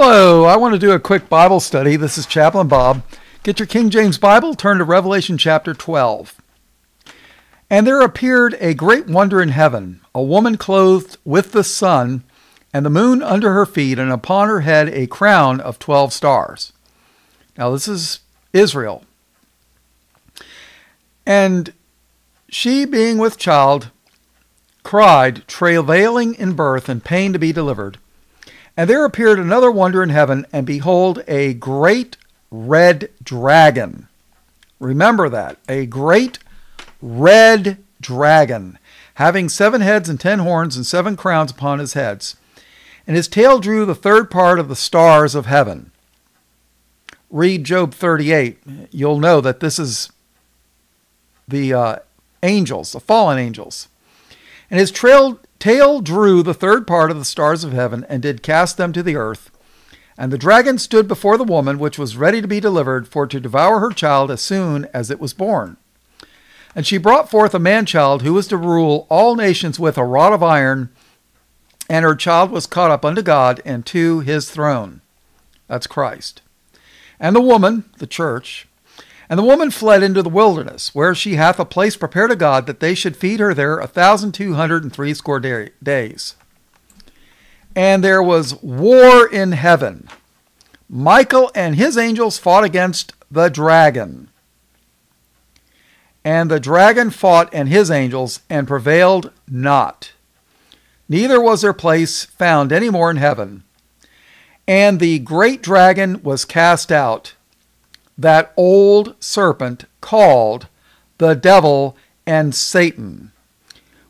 Hello, I want to do a quick Bible study. This is Chaplain Bob. Get your King James Bible, turn to Revelation chapter 12. And there appeared a great wonder in heaven, a woman clothed with the sun, and the moon under her feet, and upon her head a crown of 12 stars. Now this is Israel. And she, being with child, cried, travailing in birth, and pain to be delivered. And there appeared another wonder in heaven, and behold, a great red dragon. Remember that, a great red dragon, having 7 heads and 10 horns and 7 crowns upon his heads. And his tail drew the third part of the stars of heaven. Read Job 38. You'll know that this is the angels, the fallen angels. And his tail drew the third part of the stars of heaven, and did cast them to the earth. And the dragon stood before the woman, which was ready to be delivered, for to devour her child as soon as it was born. And she brought forth a man-child, who was to rule all nations with a rod of iron, and her child was caught up unto God and to his throne. That's Christ. And the woman, the church, and the woman fled into the wilderness, where she hath a place prepared of God, that they should feed her there 1,260 days. And there was war in heaven. Michael and his angels fought against the dragon. And the dragon fought and his angels, and prevailed not. Neither was their place found any more in heaven. And the great dragon was cast out, that old serpent called the devil and Satan,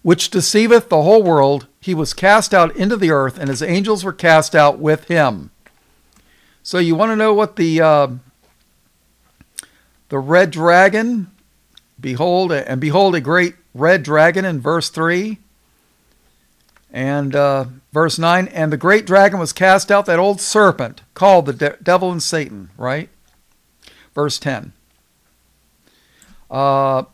which deceiveth the whole world. He was cast out into the earth, and his angels were cast out with him. So you want to know what the red dragon, behold a great red dragon in verse 3 and verse 9, and the great dragon was cast out, that old serpent called the devil and Satan, right? Verse 10, called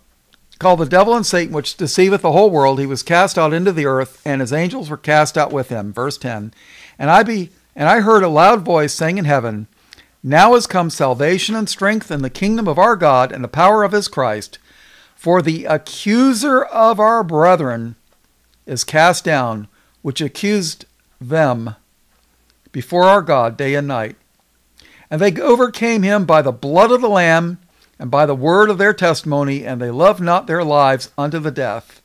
the devil and Satan, which deceiveth the whole world. He was cast out into the earth, and his angels were cast out with him. Verse 10, and I heard a loud voice saying in heaven, Now is come salvation and strength and the kingdom of our God and the power of his Christ. For the accuser of our brethren is cast down, which accused them before our God day and night. And they overcame him by the blood of the Lamb, and by the word of their testimony, and they loved not their lives unto the death.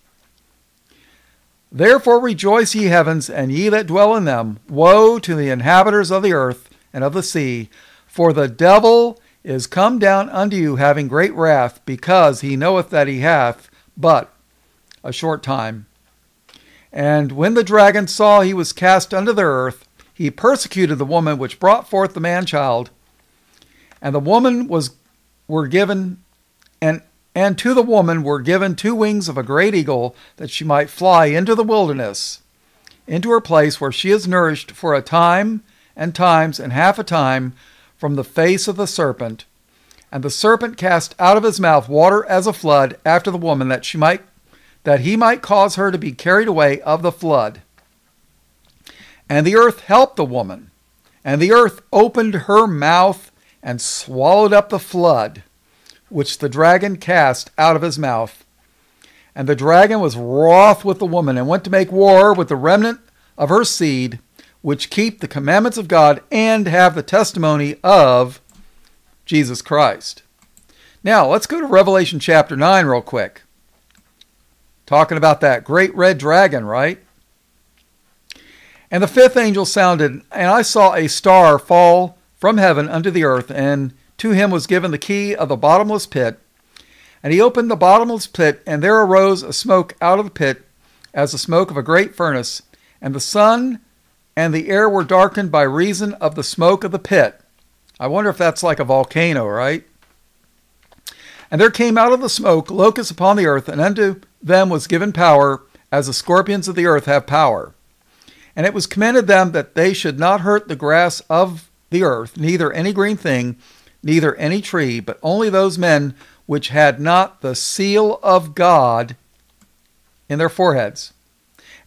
Therefore rejoice, ye heavens, and ye that dwell in them. Woe to the inhabitants of the earth and of the sea, for the devil is come down unto you, having great wrath, because he knoweth that he hath but a short time. And when the dragon saw he was cast unto the earth, he persecuted the woman which brought forth the man-child. And the woman to the woman were given 2 wings of a great eagle, that she might fly into the wilderness, into her place where she is nourished for a time and times and half a time from the face of the serpent. And the serpent cast out of his mouth water as a flood after the woman, that he might cause her to be carried away of the flood. And the earth helped the woman, and the earth opened her mouth and swallowed up the flood, which the dragon cast out of his mouth. And the dragon was wroth with the woman, and went to make war with the remnant of her seed, which keep the commandments of God and have the testimony of Jesus Christ. Now, let's go to Revelation chapter 9 real quick. Talking about that great red dragon, right? And the 5th angel sounded, and I saw a star fall from heaven unto the earth, and to him was given the key of the bottomless pit. And he opened the bottomless pit, and there arose a smoke out of the pit, as the smoke of a great furnace. And the sun and the air were darkened by reason of the smoke of the pit. I wonder if that's like a volcano, right? And there came out of the smoke locusts upon the earth, and unto them was given power, as the scorpions of the earth have power. And it was commanded them that they should not hurt the grass of the earth, neither any green thing, neither any tree, but only those men which had not the seal of God in their foreheads.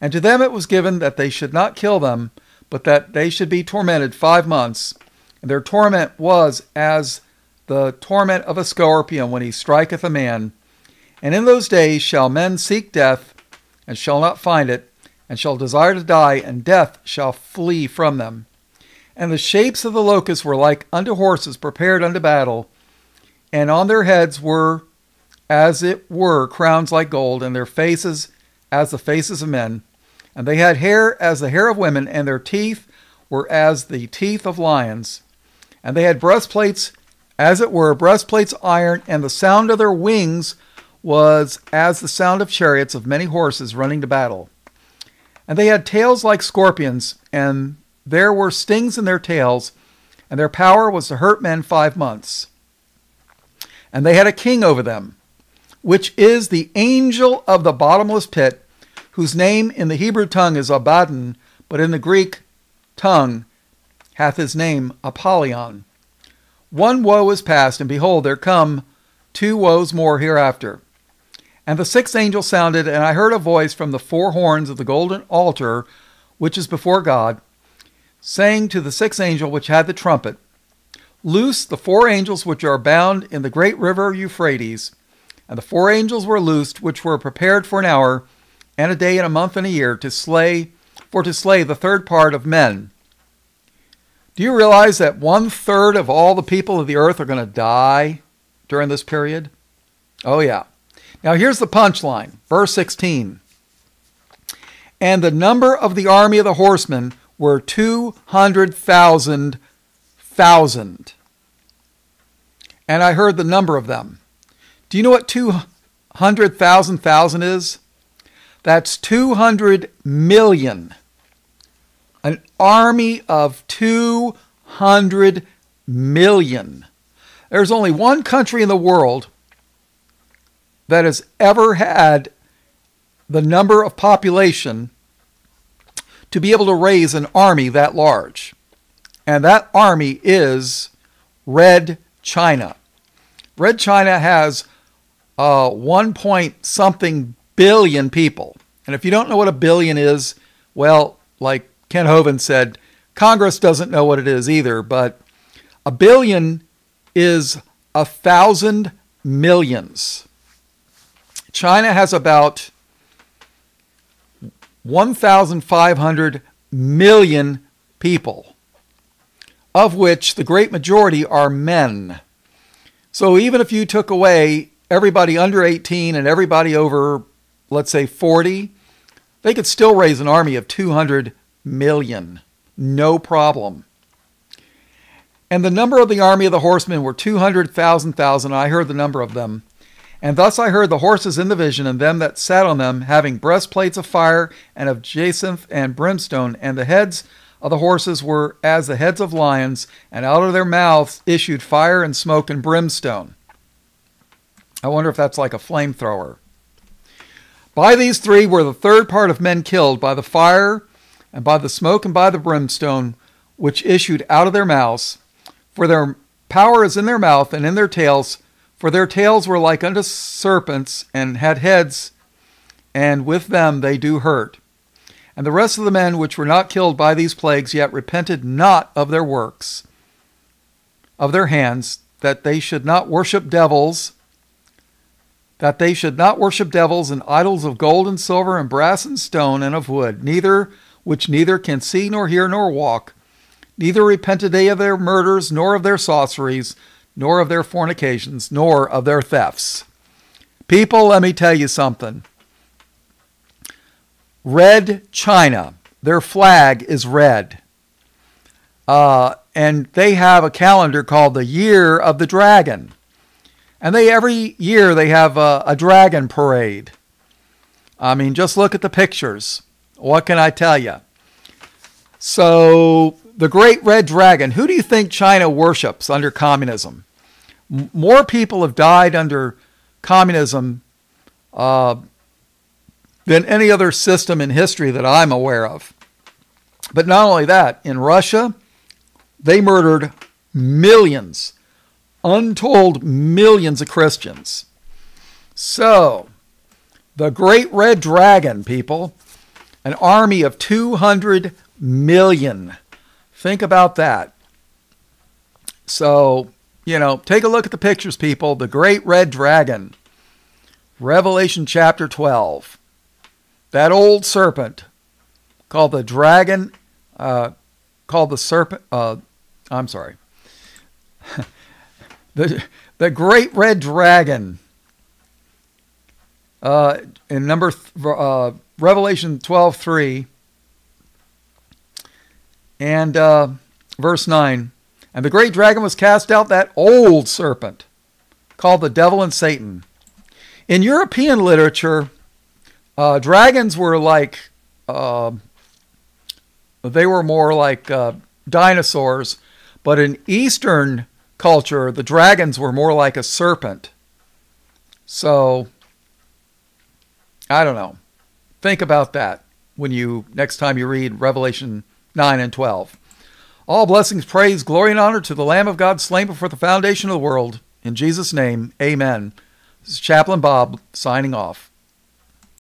And to them it was given that they should not kill them, but that they should be tormented 5 months. And their torment was as the torment of a scorpion when he striketh a man. And in those days shall men seek death, and shall not find it, and shall desire to die, and death shall flee from them. And the shapes of the locusts were like unto horses prepared unto battle, and on their heads were, as it were, crowns like gold, and their faces as the faces of men. And they had hair as the hair of women, and their teeth were as the teeth of lions. And they had breastplates, as it were, breastplates of iron, and the sound of their wings was as the sound of chariots of many horses running to battle. And they had tails like scorpions, and there were stings in their tails, and their power was to hurt men 5 months. And they had a king over them, which is the angel of the bottomless pit, whose name in the Hebrew tongue is Abaddon, but in the Greek tongue hath his name Apollyon. One woe is past, and behold, there come 2 woes more hereafter. And the 6th angel sounded, and I heard a voice from the 4 horns of the golden altar, which is before God, saying to the 6th angel which had the trumpet, Loose the 4 angels which are bound in the great river Euphrates. And the 4 angels were loosed, which were prepared for an hour, and a day, and a month, and a year, to slay the 3rd part of men. Do you realize that 1/3 of all the people of the earth are going to die during this period? Oh yeah. Now here's the punchline, verse 16. And the number of the army of the horsemen were 200,000. And I heard the number of them. Do you know what 200,000 is? That's 200 million. An army of 200 million. There's only one country in the world that has ever had the number of population to be able to raise an army that large. And that army is Red China. Red China has 1 point something billion people. And if you don't know what a billion is, well, like Ken Hovind said, Congress doesn't know what it is either, but a billion is 1,000 millions. China has about 1,500 million people, of which the great majority are men. So even if you took away everybody under 18 and everybody over, let's say 40, they could still raise an army of 200 million. No problem. And the number of the army of the horsemen were 200,000. I heard the number of them. And thus I heard the horses in the vision, and them that sat on them, having breastplates of fire, and of jacinth and brimstone. And the heads of the horses were as the heads of lions, and out of their mouths issued fire and smoke and brimstone. I wonder if that's like a flamethrower. By these 3 were the 3rd part of men killed, by the fire, and by the smoke, and by the brimstone, which issued out of their mouths. For their power is in their mouth, and in their tails, for their tails were like unto serpents, and had heads, and with them they do hurt. And the rest of the men which were not killed by these plagues, yet repented not of their works, of their hands, that they should not worship devils, and idols of gold and silver and brass and stone and of wood, which neither can see nor hear nor walk, neither repented they of their murders, nor of their sorceries, nor of their fornications, nor of their thefts. People, let me tell you something. Red China, their flag is red. And they have a calendar called the Year of the Dragon. And every year they have a dragon parade. I mean, just look at the pictures. What can I tell you? So, the Great Red Dragon. Who do you think China worships under communism? More people have died under communism than any other system in history that I'm aware of. But not only that, in Russia, they murdered millions, untold millions of Christians. So, the Great Red Dragon, people, an army of 200 million. Think about that. So, you know, take a look at the pictures, people. The Great Red Dragon, Revelation chapter 12. That old serpent called the dragon, the Great Red Dragon. In Revelation 12:3 and verse 9, and the great dragon was cast out, that old serpent called the devil and Satan. In European literature, dragons were like they were more like dinosaurs, but in Eastern culture, the dragons were more like a serpent. So, I don't know. Think about that when you next time you read Revelation 9 and 12. All blessings, praise, glory, and honor to the Lamb of God slain before the foundation of the world. In Jesus' name, amen. This is Chaplain Bob signing off.